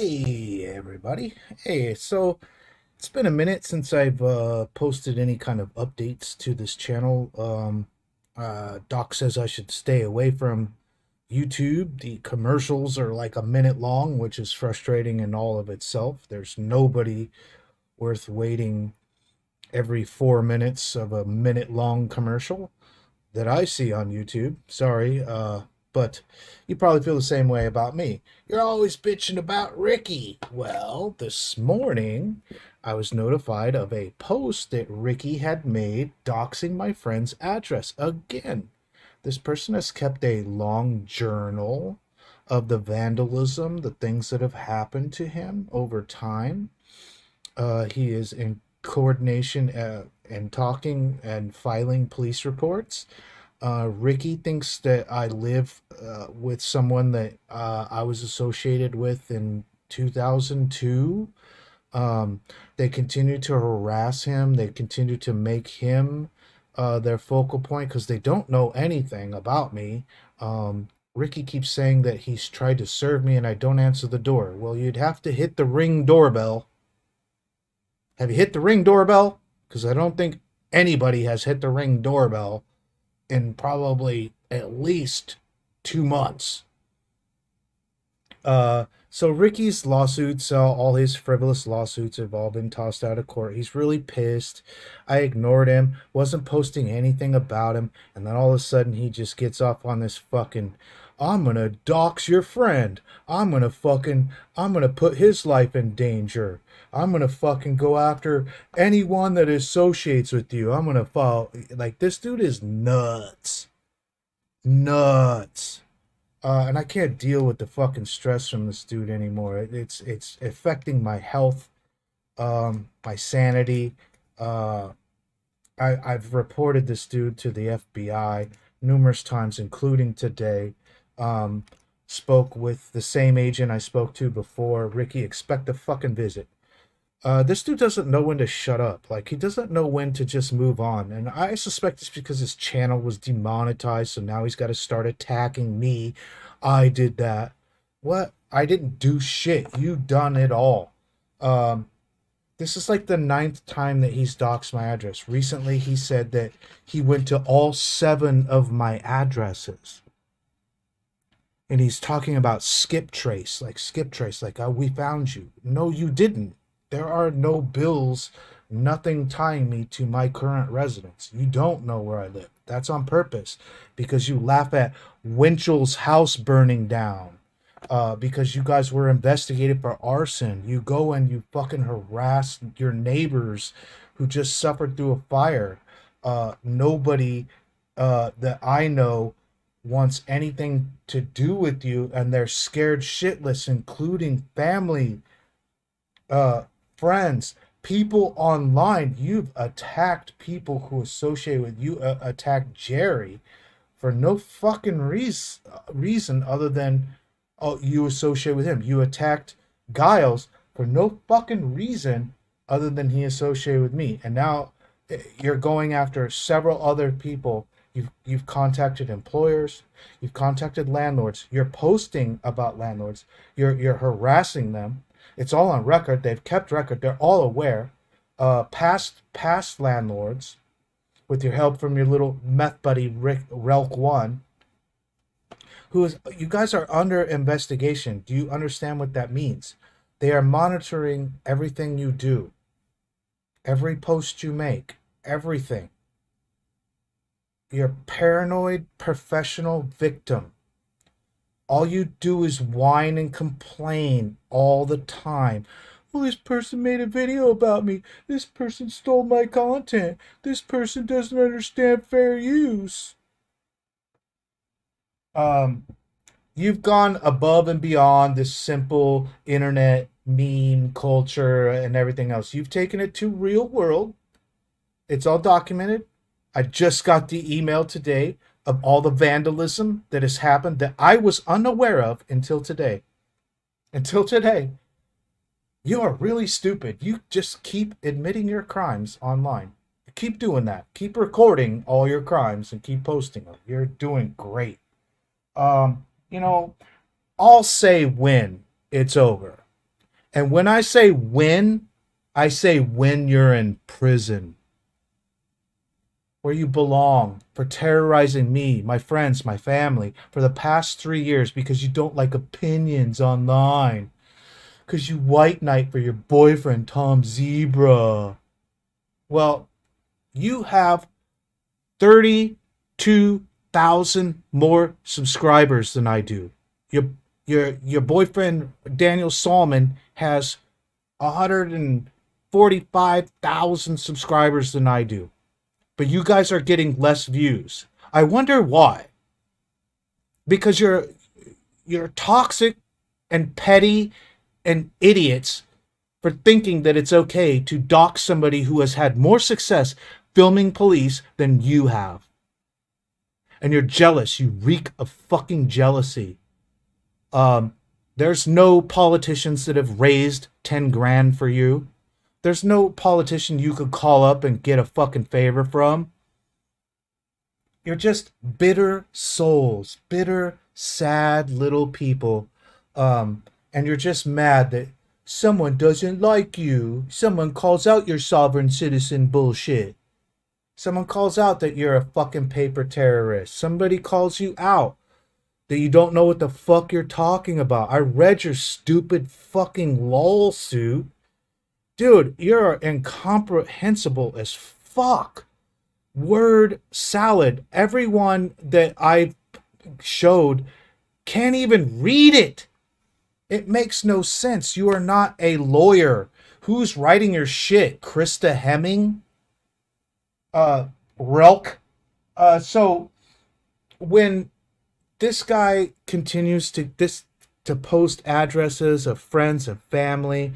Hey everybody. Hey, so it's been a minute since I've posted any kind of updates to this channel. Doc says I should stay away from YouTube. The commercials are like a minute long, which is frustrating in all of itself. There's nobody worth waiting every 4 minutes of a minute long commercial that I see on YouTube. Sorry, but you probably feel the same way about me. You're always bitching about Ricky. Well, this morning I was notified of a post that Ricky had made doxing my friend's address again. This person has kept a long journal of the vandalism, the things that have happened to him over time. He is in coordination and talking and filing police reports. Ricky thinks that I live with someone that I was associated with in 2002. They continue to harass him. They continue to make him their focal point because they don't know anything about me. Ricky keeps saying that he's tried to serve me and I don't answer the door. Well, you'd have to hit the Ring doorbell. Have you hit the Ring doorbell? Because I don't think anybody has hit the Ring doorbell in probably at least 2 months. So Ricky's lawsuits, all his frivolous lawsuits have all been tossed out of court. He's really pissed. I ignored him, wasn't posting anything about him, and then all of a sudden he just gets off on this fucking, I'm gonna dox your friend. I'm gonna put his life in danger. I'm gonna fucking go after anyone that associates with you. I'm gonna follow. Like, this dude is nuts. Nuts. And I can't deal with the fucking stress from this dude anymore. It's affecting my health, my sanity. I've reported this dude to the FBI numerous times, including today. Spoke with the same agent I spoke to before. Ricky, expect a fucking visit. This dude doesn't know when to shut up. Like, he doesn't know when to just move on. And I suspect it's because his channel was demonetized, so now he's got to start attacking me. I did that. What? I didn't do shit. You done it all. This is like the 9th time that he's doxed my address. Recently, he said that he went to all 7 of my addresses. And he's talking about skip trace, like, oh, we found you. No, you didn't. There are no bills, nothing tying me to my current residence. You don't know where I live. That's on purpose, because you laugh at Winchell's house burning down, because you guys were investigated for arson. You go and you fucking harass your neighbors who just suffered through a fire. Nobody that I know wants anything to do with you, and they're scared shitless, including family, friends, people online. You've attacked people who associate with you. Attacked Jerry for no fucking reason other than, oh, you associate with him. You attacked Giles for no fucking reason other than he associated with me. And now you're going after several other people. You've contacted employers. You've contacted landlords. You're posting about landlords. You're harassing them. It's all on record. They've kept record. They're all aware. Past landlords, with your help from your little meth buddy Rilk1, you guys are under investigation. Do you understand what that means? They are monitoring everything you do, every post you make, everything. You're a paranoid professional victim. All you do is whine and complain all the time. Well, this person made a video about me. This person stole my content. This person doesn't understand fair use. You've gone above and beyond this simple internet meme culture and everything else. You've taken it to real world. It's all documented. I just got the email today of all the vandalism that has happened that I was unaware of until today. Until today. You are really stupid. You just keep admitting your crimes online. Keep doing that. Keep recording all your crimes and keep posting them. You're doing great. You know, I'll say when it's over. And when I say when you're in prison, where you belong, for terrorizing me, my friends, my family, for the past 3 years because you don't like opinions online, because you white knight for your boyfriend, Tom Zebra. Well, you have 32,000 more subscribers than I do. Your boyfriend, Daniel Saulmon, has 145,000 subscribers than I do. But you guys are getting less views. I wonder why. Because you're toxic and petty and idiots for thinking that it's okay to dox somebody who has had more success filming police than you have. And you're jealous. You reek of fucking jealousy. There's no politicians that have raised 10 grand for you. There's no politician you could call up and get a fucking favor from. You're just bitter souls, bitter, sad little people. And you're just mad that someone doesn't like you. Someone calls out your sovereign citizen bullshit. Someone calls out that you're a fucking paper terrorist. Somebody calls you out that you don't know what the fuck you're talking about. I read your stupid fucking lawsuit. Dude, you're incomprehensible as fuck. Word salad. Everyone that I showed can't even read it. It makes no sense. You are not a lawyer. Who's writing your shit? Krista Hemming? Rilk? So when this guy continues to post addresses of friends and family.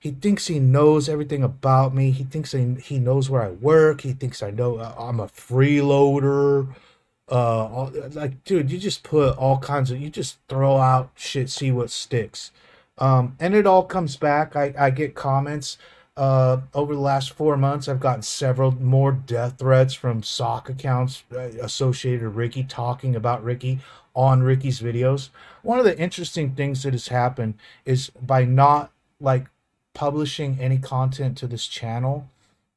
He thinks he knows everything about me. He thinks he knows where I work. He thinks I know I'm a freeloader. Like, dude, you just put all kinds of, you just throw out shit, see what sticks. And it all comes back. I get comments. Over the last 4 months, I've gotten several more death threats from sock accounts associated with Ricky, talking about Ricky on Ricky's videos. One of the interesting things that has happened is by not like publishing any content to this channel,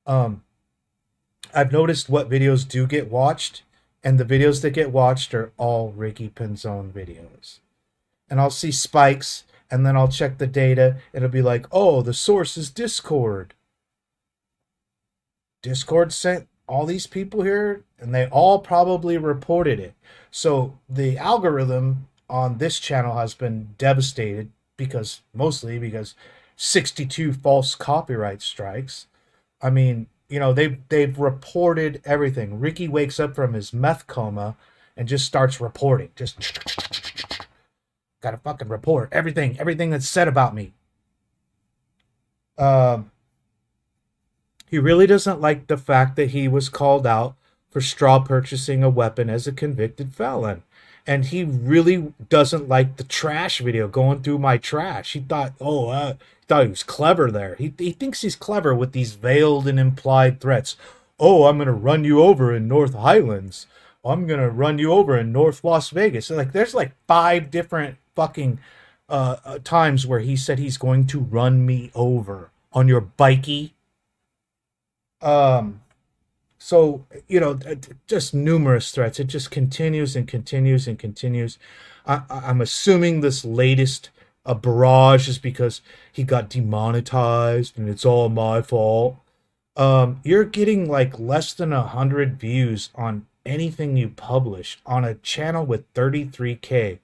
I've noticed what videos do get watched, and the videos that get watched are all Ricky Pinzon videos. And I'll see spikes, and then I'll check the data, and it'll be like, oh, the source is Discord. Discord sent all these people here, and they all probably reported it. So the algorithm on this channel has been devastated, because mostly because 62 false copyright strikes. I mean, you know, they've reported everything. Ricky wakes up from his meth coma and just starts reporting. Just gotta fucking report everything that's said about me. He really doesn't like the fact that he was called out for straw purchasing a weapon as a convicted felon. And he really doesn't like the trash video, going through my trash. He thought, oh, thought he was clever there. He thinks he's clever with these veiled and implied threats. Oh, I'm going to run you over in North Highlands. I'm going to run you over in North Las Vegas. So, like, there's like 5 different fucking times where he said he's going to run me over on your bikey. So, you know, just numerous threats. It just continues and continues and continues. I'm assuming this latest barrage is because he got demonetized and it's all my fault. You're getting like less than 100 views on anything you publish on a channel with 33K.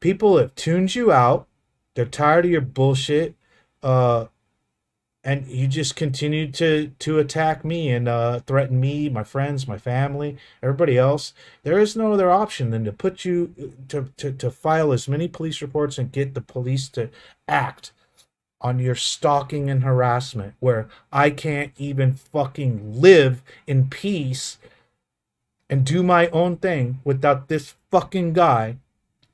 People have tuned you out. They're tired of your bullshit. And you just continue to attack me and threaten me, my friends, my family, everybody else. There is no other option than to put you to file as many police reports and get the police to act on your stalking and harassment, where I can't even fucking live in peace and do my own thing without this fucking guy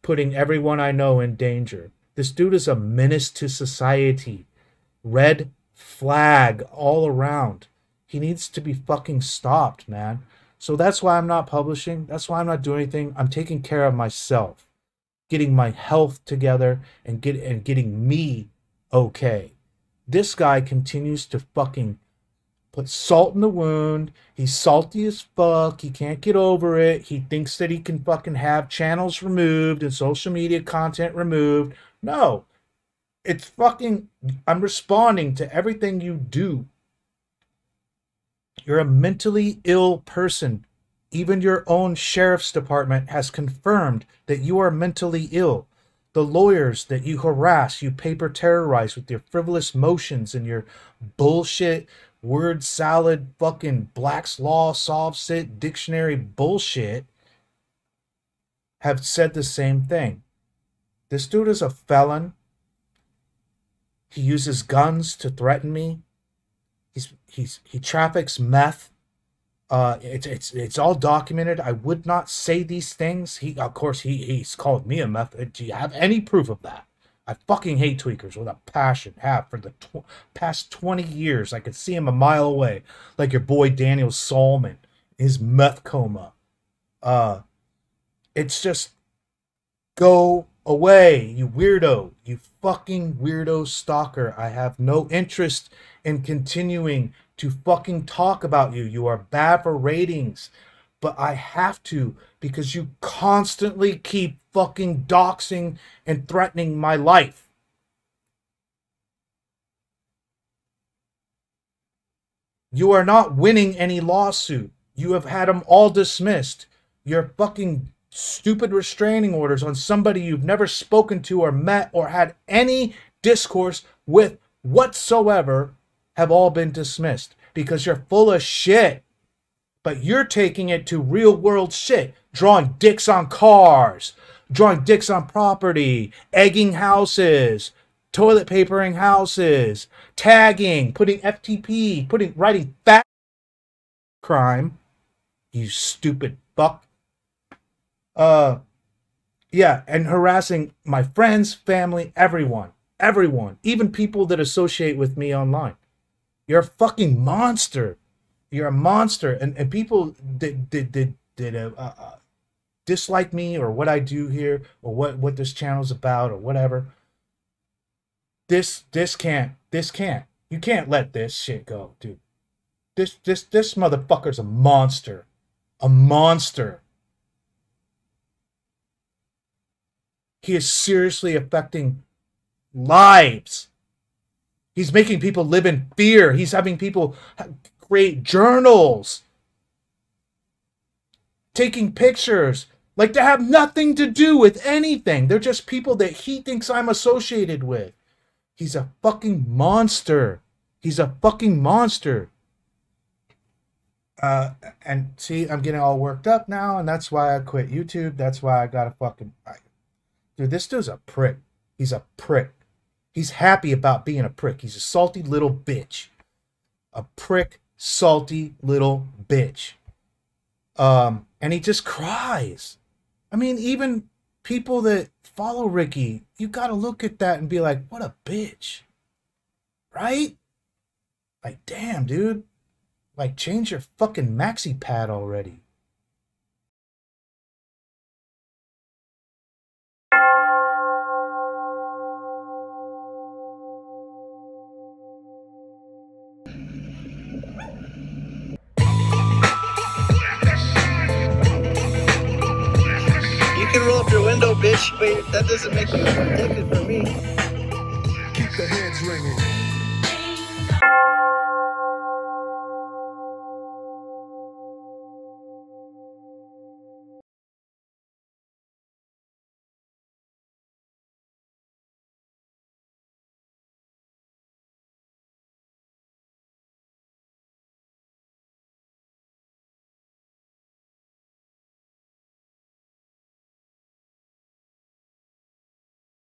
putting everyone I know in danger. This dude is a menace to society. Red flag all around. He needs to be fucking stopped, man. So that's why I'm not publishing. That's why I'm not doing anything. I'm taking care of myself. getting my health together, and getting me okay. This guy continues to fucking put salt in the wound. He's salty as fuck. He can't get over it. He thinks that he can fucking have channels removed and social media content removed. No. It's fucking, I'm responding to everything you do. You're a mentally ill person. Even your own sheriff's department has confirmed that you are mentally ill. The lawyers that you harass, you paper terrorize with your frivolous motions and your bullshit word salad fucking Black's Law solves it dictionary bullshit, have said the same thing. This dude is a felon. He uses guns to threaten me. He traffics meth. It's all documented. I would not say these things. Of course he's called me a meth. Do you have any proof of that? I fucking hate tweakers with a passion. Have for the past 20 years. I could see him a mile away, like your boy Daniel Saulmon, his meth coma. It's just go away, you weirdo, you fucking weirdo stalker. I have no interest in continuing to fucking talk about you. You are bad for ratings, but I have to because you constantly keep fucking doxing and threatening my life. You are not winning any lawsuit. You have had them all dismissed. Your fucking stupid restraining orders on somebody you've never spoken to or met or had any discourse with whatsoever have all been dismissed because you're full of shit. But you're taking it to real world shit. Drawing dicks on cars, drawing dicks on property, egging houses, toilet papering houses, tagging, putting FTP, writing fat crime. You stupid fuck. Yeah, and harassing my friends, family, everyone, even people that associate with me online. You're a fucking monster. You're a monster. And people that dislike me or what I do here or what this channel's about or whatever. This can't. You can't let this shit go, dude. This motherfucker's a monster. A monster. He is seriously affecting lives. He's making people live in fear. He's having people create journals, taking pictures, like they have nothing to do with anything. They're just people that he thinks I'm associated with. He's a fucking monster. He's a fucking monster. And see, I'm getting all worked up now, and that's why I quit YouTube. That's why I got a fucking... Dude, this dude's a prick. He's a prick. He's happy about being a prick. He's a salty little bitch. A prick, salty little bitch. And he just cries. I mean, even people that follow Ricky, you got to look at that and be like, what a bitch. Right? Like, damn, dude. Like, change your fucking maxi pad already. You can roll up your window, bitch, but that doesn't make you addicted for me. Keep the heads ringing.